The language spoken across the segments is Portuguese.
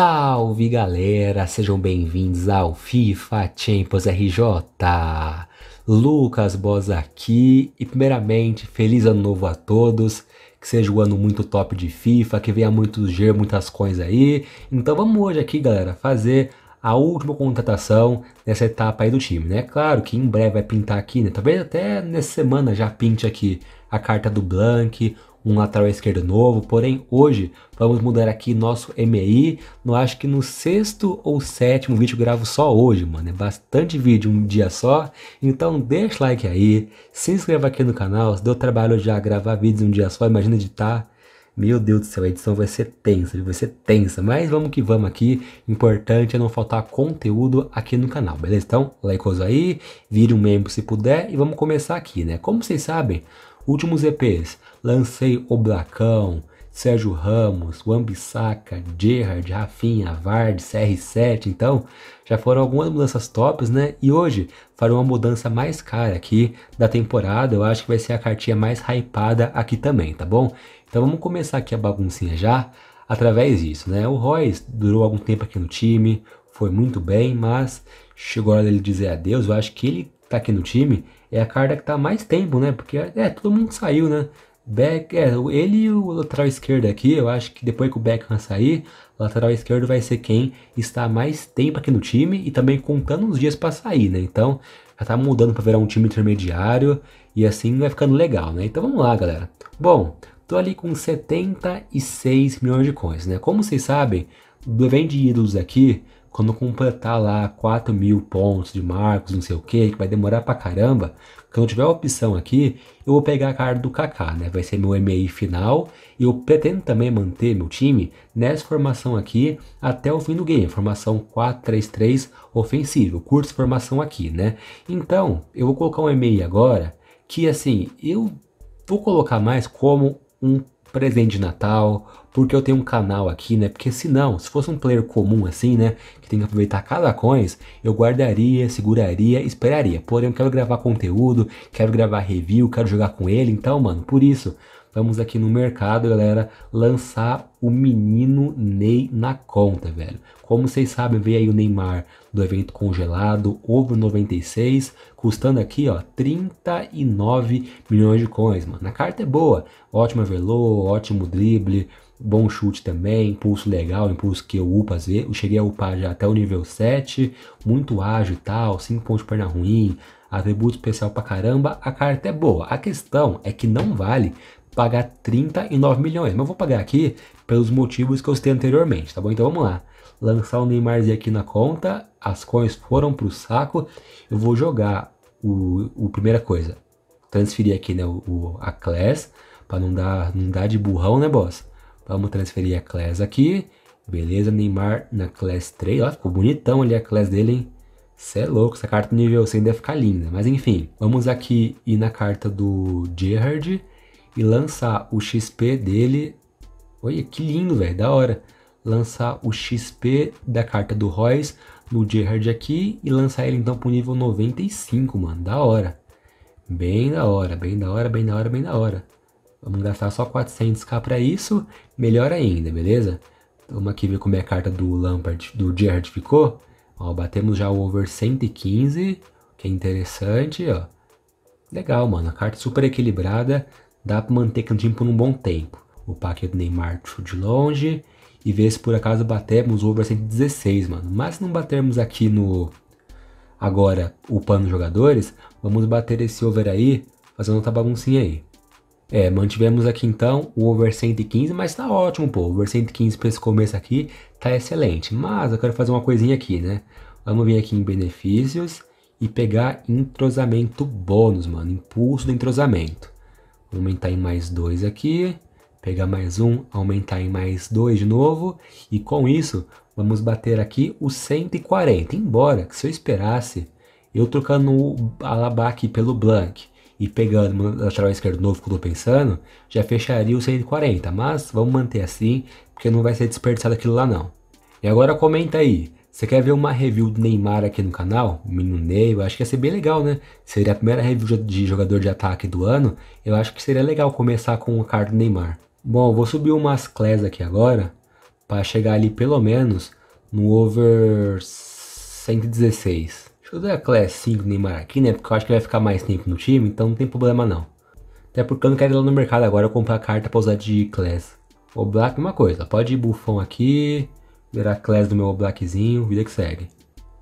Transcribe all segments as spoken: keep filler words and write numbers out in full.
Salve galera, sejam bem-vindos ao FIFA Champions R J, Lucas Bosa aqui e primeiramente feliz ano novo a todos, que seja um ano muito top de FIFA, que venha muitos G, muitas coins aí. Então vamos hoje aqui galera, fazer a última contratação nessa etapa aí do time, né? Claro que em breve vai pintar aqui, né? Talvez até nessa semana já pinte aqui a carta do Blanc, um lateral esquerdo novo, porém hoje vamos mudar aqui nosso M I. Não acho que no sexto ou sétimo vídeo eu gravo só hoje, mano, é bastante vídeo um dia só, então deixa o like aí, se inscreva aqui no canal, se deu trabalho já gravar vídeos um dia só, imagina editar, meu Deus do céu, a edição vai ser tensa, vai ser tensa, mas vamos que vamos aqui, importante é não faltar conteúdo aqui no canal, beleza? Então, likeoso aí, vire um membro se puder e vamos começar aqui, né? Como vocês sabem, últimos E Ps, lancei o Blacão, Sérgio Ramos, Wan-Bissaka, Gerrard, Rafinha, Vardy, C R sete, então já foram algumas mudanças tops, né? E hoje farei uma mudança mais cara aqui da temporada, eu acho que vai ser a cartinha mais hypada aqui também, tá bom? Então vamos começar aqui a baguncinha já através disso, né? O Royce durou algum tempo aqui no time, foi muito bem, mas chegou a hora dele dizer adeus, eu acho que ele tá aqui no time é a carta que tá há mais tempo, né? Porque é, todo mundo saiu, né? Beck, é, ele e o lateral esquerdo aqui, eu acho que depois que o Beckham sair, o lateral esquerdo vai ser quem está há mais tempo aqui no time e também contando os dias para sair, né? Então, já tá mudando para virar um time intermediário e assim vai ficando legal, né? Então vamos lá, galera. Bom, tô ali com setenta e seis milhões de coins, né? Como vocês sabem, do evento de ídolos aqui, quando completar lá quatro mil pontos de marcos, não sei o que, que vai demorar pra caramba, quando eu tiver a opção aqui, eu vou pegar a carta do Kaká, né? Vai ser meu M I final e eu pretendo também manter meu time nessa formação aqui até o fim do game, formação quatro três três ofensiva, eu curto essa formação aqui, né? Então, eu vou colocar um M I agora, que assim, eu vou colocar mais como um presente de Natal, porque eu tenho um canal aqui, né? Porque se não, se fosse um player comum assim, né, que tem que aproveitar cada coins, eu guardaria, seguraria, esperaria. Porém, eu quero gravar conteúdo, quero gravar review, quero jogar com ele. Então, mano, por isso, vamos aqui no mercado, galera, lançar o menino Ney na conta, velho. Como vocês sabem, veio aí o Neymar do evento congelado, over noventa e seis, custando aqui, ó, trinta e nove milhões de coins, mano. A carta é boa, ótimo velô, ótimo drible, bom chute também, impulso legal, impulso que eu upo às vezes, eu cheguei a upar já até o nível sete, muito ágil e tal, cinco pontos de perna ruim, atributo especial pra caramba, a carta é boa. A questão é que não vale pagar trinta e nove milhões, mas eu vou pagar aqui pelos motivos que eu citei anteriormente, tá bom? Então vamos lá, lançar o Neymarzinho aqui na conta, as coins foram pro saco, eu vou jogar o, o primeira coisa, transferir aqui, né, o, o, a class, para não dar, não dar de burrão, né, boss? Vamos transferir a class aqui, beleza, Neymar na class três, ó, ficou bonitão ali a class dele, hein? Cê é louco, essa carta no nível cem deve ficar linda, mas enfim, vamos aqui ir na carta do Gerrard, e lançar o X P dele, olha que lindo, velho, da hora, lançar o X P da carta do Royce no Gerrard aqui e lançar ele então pro nível noventa e cinco, mano, da hora, bem da hora, bem da hora, bem da hora, bem da hora, vamos gastar só quatrocentos mil para isso, melhor ainda, beleza? Vamos aqui ver como é a carta do Lampard, do Gerrard ficou, ó, batemos já o over cento e quinze, que é interessante, ó, legal, mano, a carta super equilibrada, dá pra manter aqui no time por um bom tempo. O pack do Neymar de longe. E ver se por acaso batermos o over cento e dezesseis, mano. Mas se não batermos aqui no... Agora, upando os jogadores, vamos bater esse over aí, fazendo outra baguncinha aí. É, mantivemos aqui então o over cento e quinze, mas tá ótimo, pô. O over cento e quinze pra esse começo aqui tá excelente. Mas eu quero fazer uma coisinha aqui, né? Vamos vir aqui em benefícios e pegar entrosamento bônus, mano. Impulso do entrosamento. Aumentar em mais dois aqui, pegar mais um, aumentar em mais dois de novo, e com isso vamos bater aqui o cento e quarenta, embora que se eu esperasse, eu trocando o Alaba aqui pelo Blanc e pegando o lateral esquerdo novo que eu tô pensando, já fecharia o cento e quarenta, mas vamos manter assim, porque não vai ser desperdiçado aquilo lá não. E agora comenta aí, você quer ver uma review do Neymar aqui no canal? O menino Ney, eu acho que ia ser bem legal, né? Seria a primeira review de jogador de ataque do ano. Eu acho que seria legal começar com o card do Neymar. Bom, eu vou subir umas classes aqui agora para chegar ali pelo menos no over cento e dezesseis. Deixa eu dar a class cinco do Neymar aqui, né, porque eu acho que ele vai ficar mais tempo no time, então não tem problema não. Até porque eu não quero ir lá no mercado agora comprar a carta para usar de class. O Blanc, uma coisa, pode ir Buffon aqui, virar a class do meu Blackzinho, vida que segue.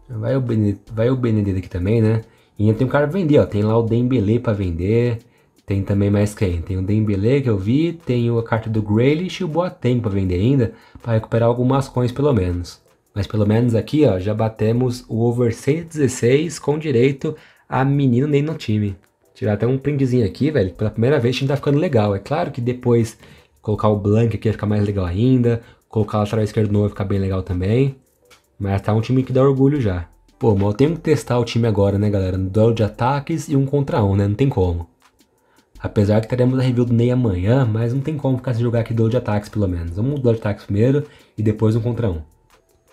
Vai o Benedito, vai o Benedito aqui também, né? E ainda tem um cara pra vender, ó. Tem lá o Dembélé pra vender. Tem também mais quem? Tem o Dembélé que eu vi. Tem a carta do Grealish e o Boateng pra vender ainda. Pra recuperar algumas coins pelo menos. Mas pelo menos aqui, ó, já batemos o over cento e dezesseis com direito a menino Ney no time. Tirar até um printzinho aqui, velho. Pela primeira vez o time tá ficando legal. É claro que depois colocar o Blanc aqui vai ficar mais legal ainda. Colocar o lateral esquerdo novo vai ficar bem legal também. Mas tá um time que dá orgulho já. Pô, mas eu tenho que testar o time agora, né, galera? No duelo de ataques e um contra um, né? Não tem como. Apesar que teremos a review do Ney amanhã, mas não tem como ficar sem jogar aqui duelo de ataques, pelo menos. Vamos no duelo de ataques primeiro e depois um contra um.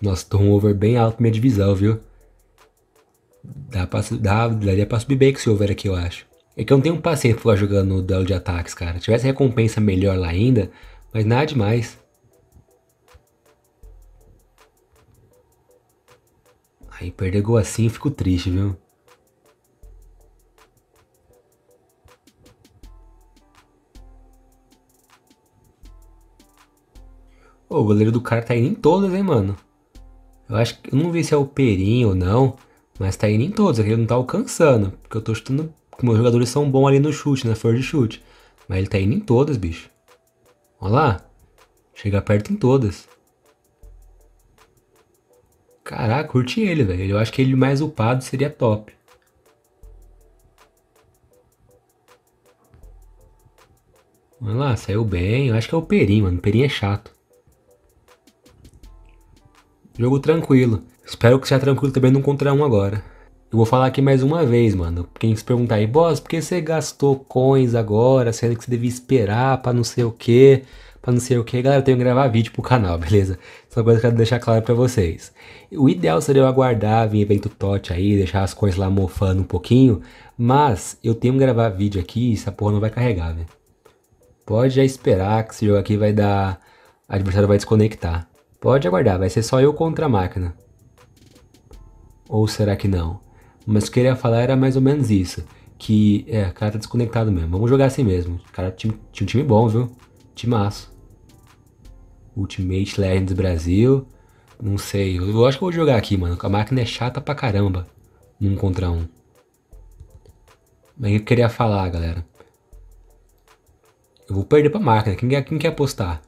Nossa, tô um over bem alto na minha divisão, viu? Dá pra, dá, daria pra subir bem com esse over aqui, eu acho. É que eu não tenho paciência pra ficar jogando no duelo de ataques, cara. Tivesse recompensa melhor lá ainda, mas nada demais. Aí perder gol assim eu fico triste, viu? Ô, o goleiro do cara tá indo em todas, hein, mano? Eu acho que... Eu não vi se é o Perinho ou não, mas tá indo em todas. Ele não tá alcançando, porque eu tô chutando... Porque meus jogadores são bons ali no chute, na força de chute. Mas ele tá indo em todas, bicho. Olha lá. Chega perto em todas. Caraca, curti ele, velho. Eu acho que ele mais upado seria top. Olha lá, saiu bem. Eu acho que é o Perinho, mano. O Perinho é chato. Jogo tranquilo. Espero que seja tranquilo também no contra um agora. Eu vou falar aqui mais uma vez, mano. Quem se perguntar aí, boss, por que você gastou coins agora, sendo que você devia esperar pra não sei o que... Pra não sei o que, galera, eu tenho que gravar vídeo pro canal, beleza? Essa coisa que eu quero deixar claro pra vocês. O ideal seria eu aguardar, vir evento T O T aí, deixar as coisas lá mofando um pouquinho. Mas eu tenho que gravar vídeo aqui e essa porra não vai carregar, velho. Pode já esperar que esse jogo aqui vai dar... O adversário vai desconectar. Pode aguardar, vai ser só eu contra a máquina. Ou será que não? Mas o que eu queria falar era mais ou menos isso. Que, é, o cara tá desconectado mesmo. Vamos jogar assim mesmo. O cara tinha um time bom, viu? Timaço. Ultimate Legends Brasil. Não sei, eu acho que eu vou jogar aqui, mano. A máquina é chata pra caramba. Um contra um. Mas o que eu queria falar, galera. Eu vou perder pra máquina. Quem quer, quem quer apostar?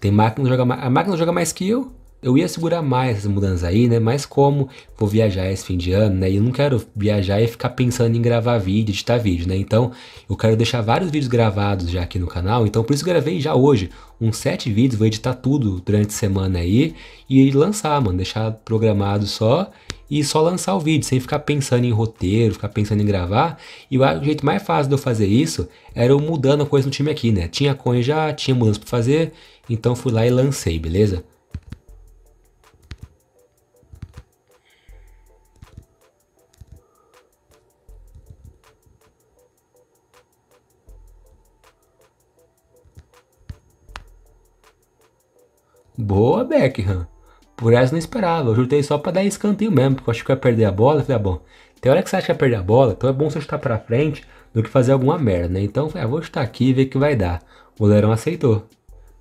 Tem máquina que joga, a máquina joga mais que eu. Eu ia segurar mais essas mudanças aí, né? Mas como vou viajar esse fim de ano, né? E eu não quero viajar e ficar pensando em gravar vídeo, editar vídeo, né? Então, eu quero deixar vários vídeos gravados já aqui no canal. Então, por isso eu gravei já hoje uns sete vídeos. Vou editar tudo durante a semana aí e lançar, mano. Deixar programado só e só lançar o vídeo, sem ficar pensando em roteiro, ficar pensando em gravar. E eu acho que o jeito mais fácil de eu fazer isso era eu mudando a coisa no time aqui, né? Tinha coin já, tinha mudança pra fazer. Então, fui lá e lancei, beleza? Boa, Beckham. Por essa eu não esperava. Eu chutei só pra dar escanteio mesmo, porque eu acho que eu ia perder a bola. Eu falei, ah, bom, tem hora que você acha que vai perder a bola, então é bom você chutar pra frente do que fazer alguma merda, né? Então eu falei, ah, vou chutar aqui e ver o que vai dar. O goleirão aceitou.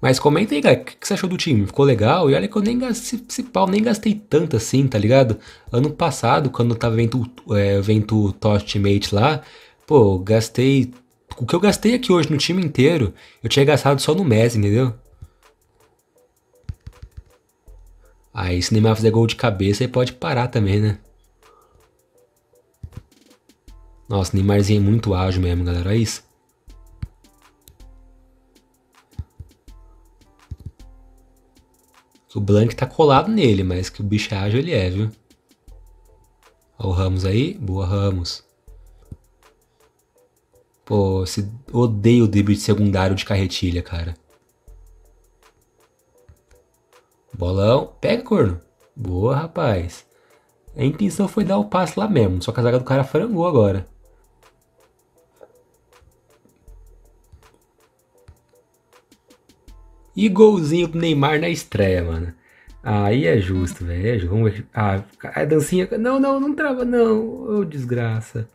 Mas comenta aí, galera, o que, que você achou do time? Ficou legal? E olha que eu nem gastei esse pau, nem gastei tanto assim, tá ligado? Ano passado, quando eu tava vendo é, o Tosh Mate lá, pô, eu gastei... O que eu gastei aqui hoje no time inteiro, eu tinha gastado só no Messi, entendeu? Aí se Neymar fazer gol de cabeça, ele pode parar também, né? Nossa, Neymarzinho é muito ágil mesmo, galera. Olha isso. O Blanc tá colado nele, mas que o bicho é ágil ele é, viu? Olha o Ramos aí. Boa, Ramos. Pô, se... odeio o drible de secundário de carretilha, cara. Bolão, pega, corno. Boa, rapaz. A intenção foi dar o passe lá mesmo, só que a zaga do cara frangou agora. E golzinho pro Neymar na estreia, mano. Aí é justo, velho. Vamos ver. Ah, a dancinha. Não, não, não trava, não. Ô, desgraça.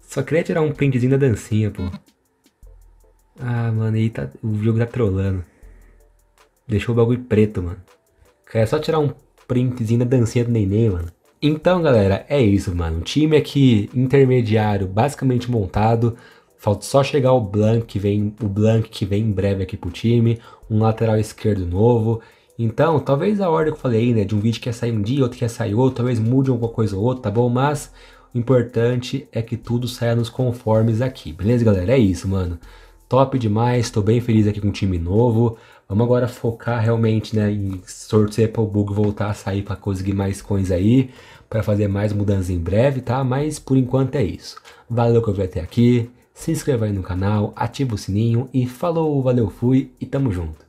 Só queria tirar um printzinho da dancinha, pô. Ah, mano, aí tá... o jogo tá trolando. Deixou o bagulho preto, mano. É só tirar um printzinho da dancinha do Nenê, mano. Então, galera, é isso, mano. O time aqui intermediário, basicamente montado. Falta só chegar o Blanc, que vem, o Blanc que vem em breve aqui pro time. Um lateral esquerdo novo. Então, talvez a ordem que eu falei aí, né? De um vídeo que ia sair um dia, outro que ia sair outro. Talvez mude alguma coisa ou outra, tá bom? Mas o importante é que tudo saia nos conformes aqui. Beleza, galera? É isso, mano. Top demais, tô bem feliz aqui com o time novo. Vamos agora focar realmente, né, em torcer para o bug voltar a sair para conseguir mais coins aí, para fazer mais mudanças em breve, tá? Mas por enquanto é isso. Valeu que eu vi até aqui, se inscreva aí no canal, ativa o sininho e falou, valeu, fui e tamo junto.